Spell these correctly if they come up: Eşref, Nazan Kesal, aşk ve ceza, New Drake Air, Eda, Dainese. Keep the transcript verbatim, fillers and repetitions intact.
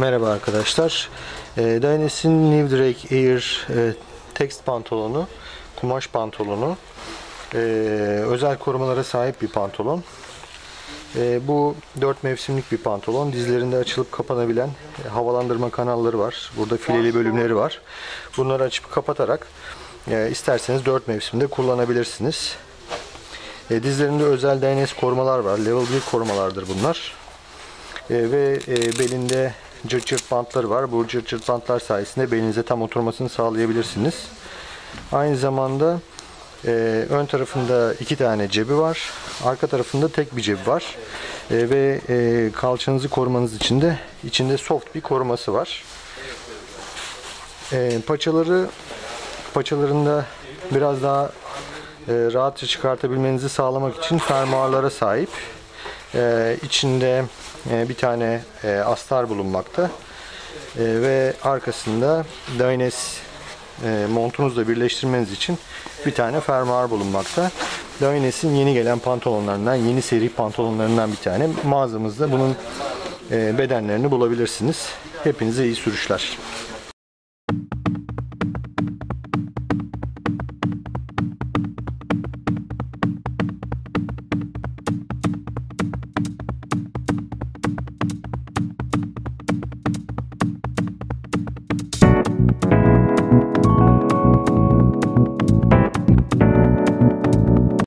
Merhaba arkadaşlar. Dainese'in New Drake Air text pantolonu, kumaş pantolonu. Özel korumalara sahip bir pantolon. Bu dört mevsimlik bir pantolon. Dizlerinde açılıp kapanabilen havalandırma kanalları var. Burada fileli bölümleri var. Bunları açıp kapatarak isterseniz dört mevsimde kullanabilirsiniz. Dizlerinde özel Dainese korumalar var. Level bir korumalardır bunlar. E, ve e, belinde cırt cırt bantları var. Bu cırt cırt bantlar sayesinde belinize tam oturmasını sağlayabilirsiniz. Aynı zamanda e, ön tarafında iki tane cebi var. Arka tarafında tek bir cebi var. E, ve e, kalçanızı korumanız için de içinde soft bir koruması var. E, paçaları paçalarında biraz daha e, rahatça çıkartabilmenizi sağlamak için fermuarlara sahip. Ee, içinde e, bir tane e, astar bulunmakta e, ve arkasında Dainese e, montunuzla birleştirmeniz için bir tane fermuar bulunmakta. Dainese'in yeni gelen pantolonlarından, yeni seri pantolonlarından bir tane. Mağazamızda bunun e, bedenlerini bulabilirsiniz. Hepinize iyi sürüşler.